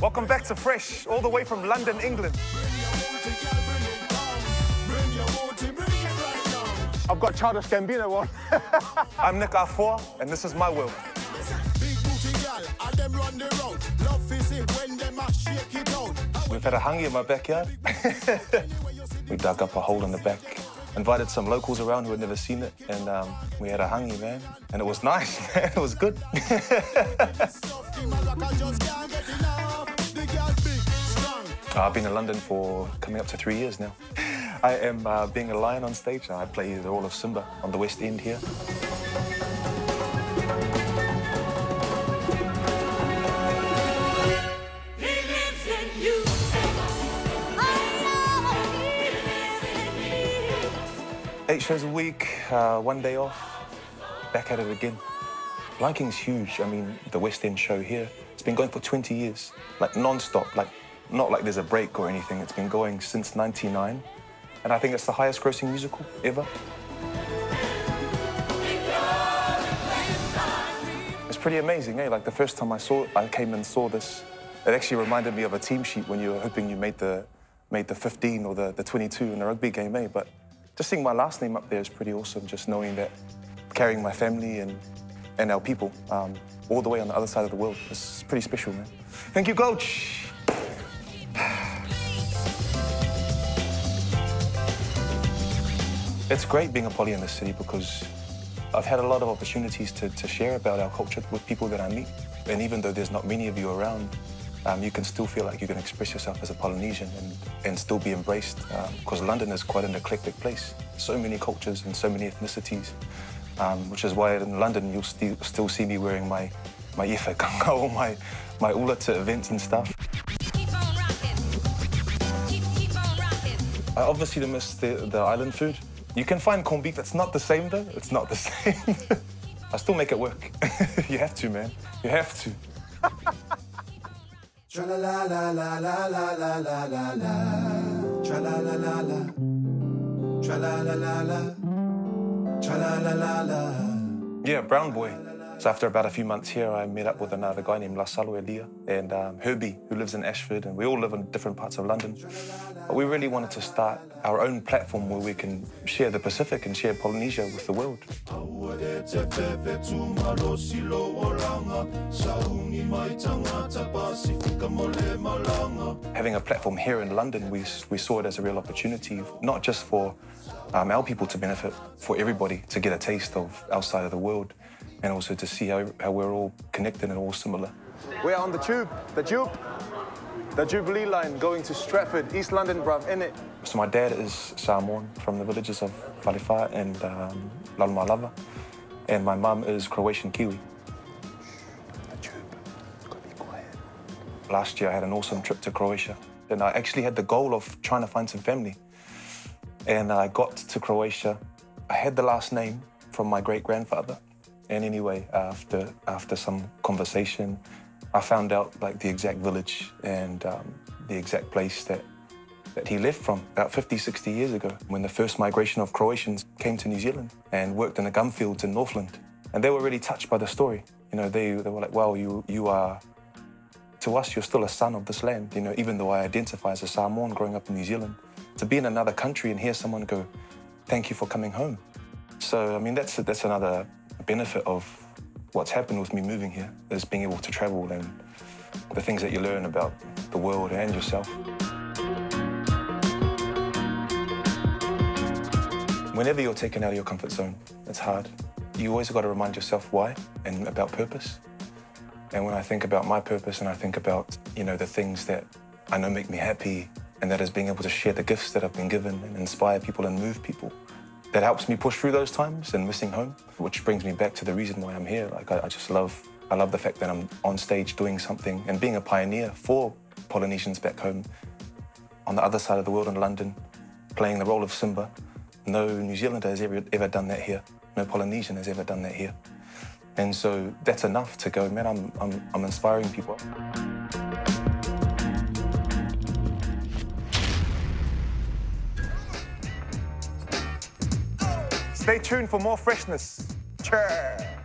Welcome back to Fresh, all the way from London, England. I've got Childish Gambino on. I'm Nick Afoa, and this is my world. We've had a hangi in my backyard. We dug up a hole in the back, invited some locals around who had never seen it, and we had a hangi, man. And it was nice, man. It was good. I've been in London for coming up to 3 years now. I am being a lion on stage. I play the role of Simba on the West End here. Eight shows a week, one day off, back at it again. Blanking's huge. I mean, the West End show here, it's been going for 20 years, like non-stop, like not like there's a break or anything. It's been going since '99, and I think it's the highest grossing musical ever. It's pretty amazing, eh? Like the first time I saw it, I came and saw this. It actually reminded me of a team sheet when you were hoping you made the 15 or the 22 in a rugby game, eh? But just seeing my last name up there is pretty awesome, just knowing that carrying my family and our people all the way on the other side of the world. It's pretty special, man. Thank you, coach. It's great being a poly in this city because I've had a lot of opportunities to share about our culture with people that I meet. And even though there's not many of you around, you can still feel like you can express yourself as a Polynesian and still be embraced, because London is quite an eclectic place. So many cultures and so many ethnicities, which is why in London you'll still see me wearing my ifa kanga or my ula to events and stuff. I obviously don't miss the island food. You can find corned beef. That's not the same, though. It's not the same. I still make it work. You have to, man. You have to. Yeah, brown boy. So after about a few months here, I met up with another guy named La Salo Elia and Herbie, who lives in Ashford, and we all live in different parts of London. But we really wanted to start our own platform where we can share the Pacific and share Polynesia with the world. Having a platform here in London, we saw it as a real opportunity, not just for our people to benefit, for everybody to get a taste of outside of the world, and also to see how we're all connected and all similar. We are on the Jubilee line going to Stratford, East London, bruv, innit? So my dad is Samoan from the villages of Falifa and Lalmalava, and my mum is Croatian Kiwi. The Tube, gotta be quiet. Last year I had an awesome trip to Croatia, and I actually had the goal of trying to find some family. And I got to Croatia, I had the last name from my great-grandfather, and anyway, after some conversation, I found out like the exact village and the exact place that he left from about 50, 60 years ago, when the first migration of Croatians came to New Zealand and worked in the gum fields in Northland. And they were really touched by the story. You know, they were like, wow, you are, to us, you're still a son of this land. You know, even though I identify as a Samoan growing up in New Zealand, to be in another country and hear someone go, thank you for coming home. So, I mean, that's another benefit of what's happened with me moving here, is being able to travel and the things that you learn about the world and yourself. Whenever you're taken out of your comfort zone, it's hard. You always got to remind yourself why and about purpose. And when I think about my purpose and I think about, you know, the things that I know make me happy, and that is being able to share the gifts that I've been given and inspire people and move people, that helps me push through those times and missing home, which brings me back to the reason why I'm here. Like, I just love the fact that I'm on stage doing something and being a pioneer for Polynesians back home on the other side of the world in London, playing the role of Simba. No New Zealander has ever done that here. No Polynesian has ever done that here. And so that's enough to go, man, I'm inspiring people. Stay tuned for more freshness. Cheers.